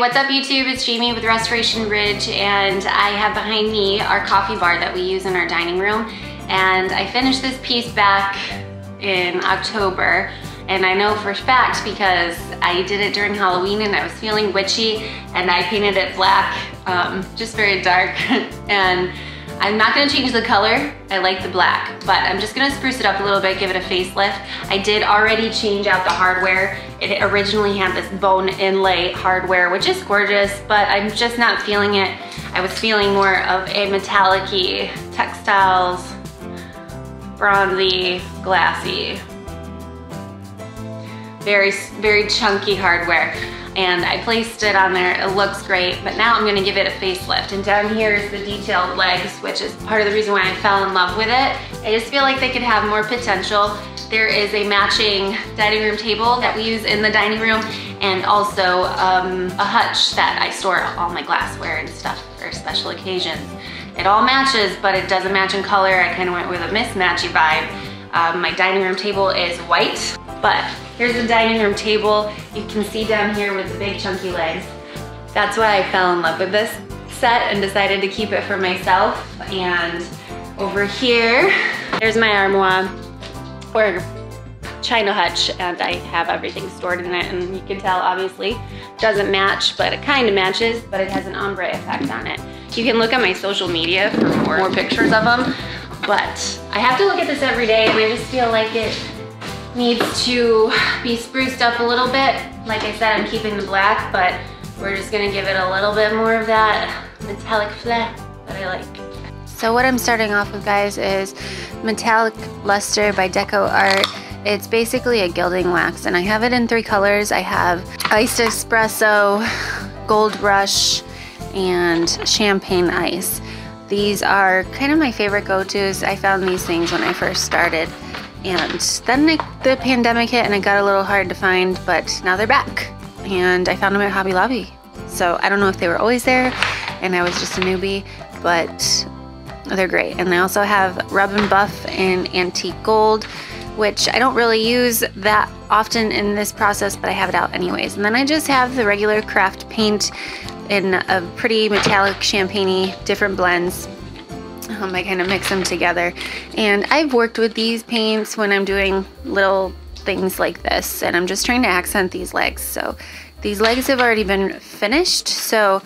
what's up YouTube? It's Jamie with Restoration Ridge, and I have behind me our coffee bar that we use in our dining room. And I finished this piece back in October, and I know for a fact because I did it during Halloween and I was feeling witchy and I painted it black, just very dark. And I'm not gonna change the color, I like the black, but I'm just gonna spruce it up a little bit, give it a facelift. I did already change out the hardware. It originally had this bone inlay hardware, which is gorgeous, but I'm just not feeling it. I was feeling more of a metallic-y, textiles, bronzy, glassy, very, very chunky hardware. And I placed it on there, it looks great, but now I'm gonna give it a facelift. And down here is the detailed legs, which is part of the reason why I fell in love with it. I just feel like they could have more potential. There is a matching dining room table that we use in the dining room, and also a hutch that I store all my glassware and stuff for special occasions. It all matches, but it doesn't match in color. I kind of went with a mismatchy vibe. My dining room table is white, but here's the dining room table. You can see down here with the big chunky legs. That's why I fell in love with this set and decided to keep it for myself. And over here, there's my armoire or china hutch, and I have everything stored in it, and you can tell obviously it doesn't match, but it kind of matches, but it has an ombre effect on it. You can look at my social media for more pictures of them, but I have to look at this every day, and I just feel like it needs to be spruced up a little bit. Like I said, I'm keeping the black, but we're just gonna give it a little bit more of that metallic flair that I like. So what I'm starting off with, guys, is Metallic Lustre by DecoArt. It's basically a gilding wax, and I have it in three colors. I have Ice Espresso, Gold Rush, and Champaign Ice. These are kind of my favorite go-tos. I found these things when I first started. And then the pandemic hit and it got a little hard to find, but now they're back. And I found them at Hobby Lobby. So I don't know if they were always there and I was just a newbie, but they're great. And I also have Rub and Buff in Antique Gold, which I don't really use that often in this process, but I have it out anyways. And then I just have the regular craft paint in a pretty metallic champagne-y, different blends. I kind of mix them together, and I've worked with these paints when I'm doing little things like this, and I'm just trying to accent these legs. So these legs have already been finished, so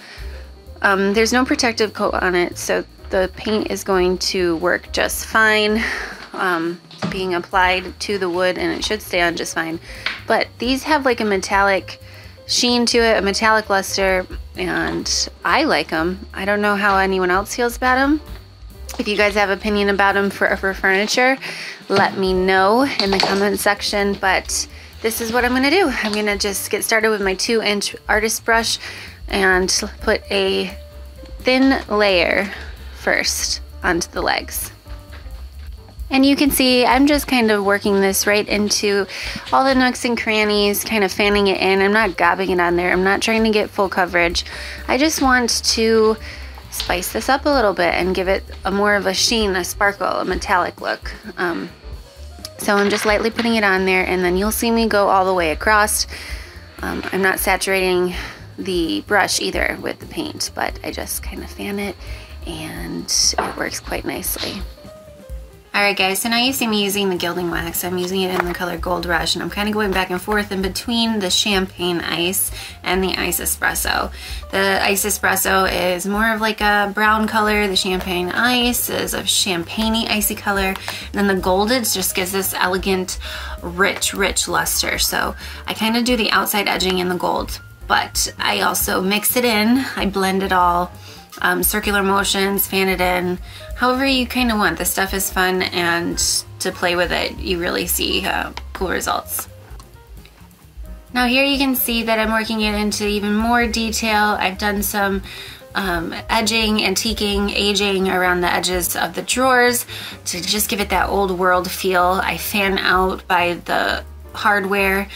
there's no protective coat on it, so the paint is going to work just fine, being applied to the wood, and it should stay on just fine. But these have like a metallic sheen to it, a metallic luster, and I like them. I don't know how anyone else feels about them. If you guys have an opinion about them for furniture, let me know in the comment section, but this is what I'm gonna do. I'm gonna just get started with my 2-inch artist brush and put a thin layer first onto the legs. And you can see I'm just kind of working this right into all the nooks and crannies, kind of fanning it in. I'm not gobbing it on there. I'm not trying to get full coverage. I just want to spice this up a little bit and give it a more of a sheen, a sparkle, a metallic look. So I'm just lightly putting it on there, and then you'll see me go all the way across. I'm not saturating the brush either with the paint, but I just kind of fan it and it works quite nicely. Alright guys, so now you see me using the gilding wax. I'm using it in the color Gold Rush, and I'm kind of going back and forth in between the Champagne Ice and the Ice Espresso. The Ice Espresso is more of like a brown color, the Champagne Ice is a champagne-y, icy color, and then the Golded just gives this elegant, rich, rich luster. So I kind of do the outside edging in the gold, but I also mix it in, I blend it all. Circular motions, fan it in, however you kind of want. This stuff is fun, and to play with it, you really see cool results. Now here you can see that I'm working it into even more detail. I've done some edging, antiquing, aging around the edges of the drawers to just give it that old world feel. I fan out by the hardware,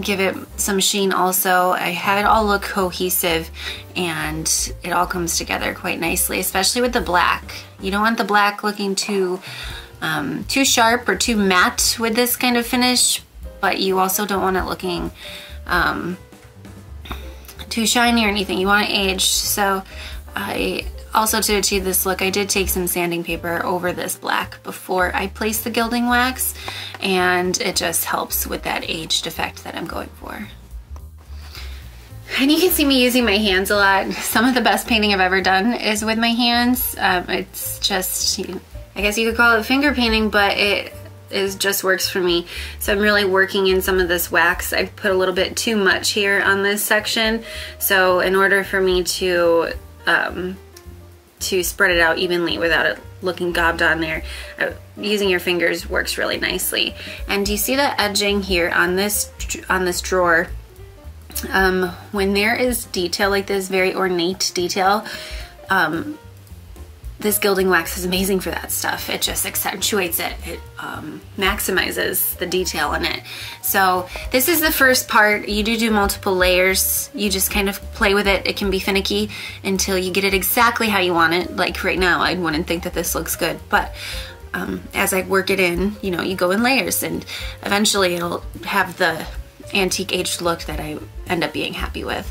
give it some sheen also. I have it all look cohesive, and it all comes together quite nicely, especially with the black. You don't want the black looking too sharp or too matte with this kind of finish, but you also don't want it looking too shiny or anything. You want it aged. So also to achieve this look, I did take some sanding paper over this black before I placed the gilding wax, and it just helps with that aged effect that I'm going for. And you can see me using my hands a lot. Some of the best painting I've ever done is with my hands. It's just, I guess you could call it finger painting, but it is just works for me. So I'm really working in some of this wax. I put a little bit too much here on this section. So in order for me to spread it out evenly without it looking gobbed on there, using your fingers works really nicely. And do you see the edging here on this drawer? When there is detail like this, very ornate detail, this gilding wax is amazing for that stuff. It just accentuates it. It maximizes the detail in it. So this is the first part. You do multiple layers. You just kind of play with it. It can be finicky until you get it exactly how you want it. Like right now, I wouldn't think that this looks good, but as I work it in, you know, you go in layers, and eventually it'll have the antique aged look that I end up being happy with.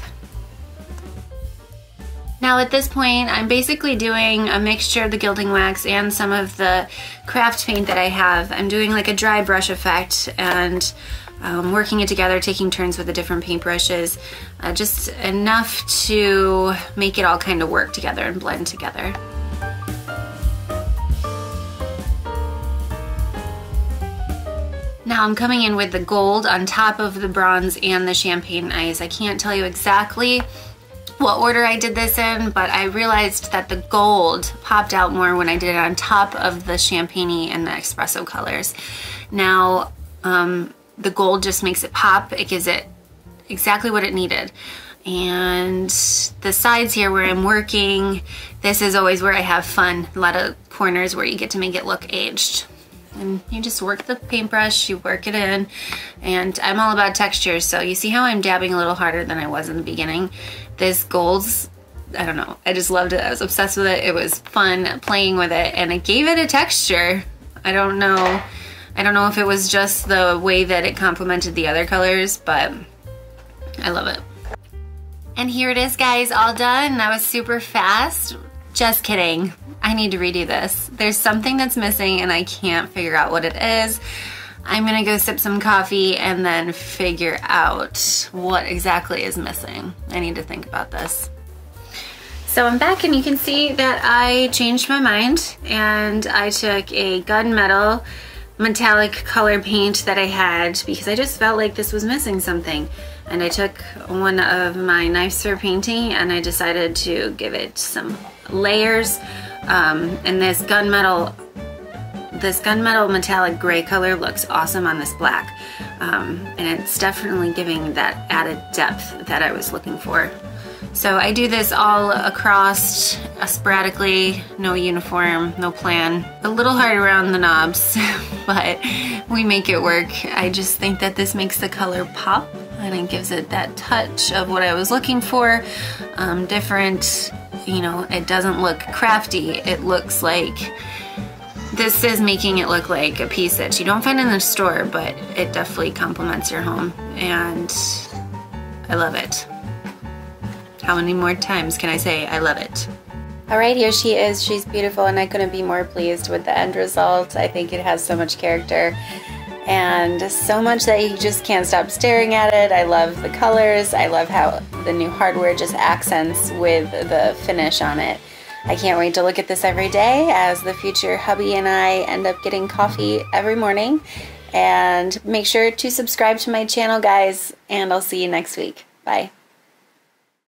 Now at this point, I'm basically doing a mixture of the gilding wax and some of the craft paint that I have. I'm doing like a dry brush effect and working it together, taking turns with the different paint brushes, just enough to make it all kind of work together and blend together. Now I'm coming in with the gold on top of the bronze and the champagne ice. I can't tell you exactly what order I did this in, but I realized that the gold popped out more when I did it on top of the champagne and the espresso colors. Now the gold just makes it pop. It gives it exactly what it needed. And the sides here where I'm working, this is always where I have fun. A lot of corners where you get to make it look aged. And you just work the paintbrush, you work it in, and I'm all about textures, so you see how I'm dabbing a little harder than I was in the beginning. This gold's, I don't know, I just loved it. I was obsessed with it. It was fun playing with it, and it gave it a texture. I don't know if it was just the way that it complemented the other colors, but I love it. And here it is, guys, all done. That was super fast. Just kidding. I need to redo this. There's something that's missing and I can't figure out what it is. I'm gonna go sip some coffee and then figure out what exactly is missing. I need to think about this. So I'm back, and you can see that I changed my mind and I took a gunmetal metallic color paint that I had because I just felt like this was missing something. And I took one of my knives for painting and I decided to give it some layers, and this gunmetal metallic gray color looks awesome on this black, and it's definitely giving that added depth that I was looking for. So I do this all across sporadically, no uniform, no plan. A little hard around the knobs, but we make it work. I just think that this makes the color pop, and it gives it that touch of what I was looking for, different. You know, it doesn't look crafty. It looks like, this is making it look like a piece that you don't find in the store, but it definitely complements your home, and I love it. How many more times can I say I love it? All right, here she is. She's beautiful, and I couldn't be more pleased with the end result. I think it has so much character and so much that you just can't stop staring at it. I love the colors. I love how the new hardware just accents with the finish on it. I can't wait to look at this every day as the future hubby and I end up getting coffee every morning. And make sure to subscribe to my channel, guys, and I'll see you next week. Bye.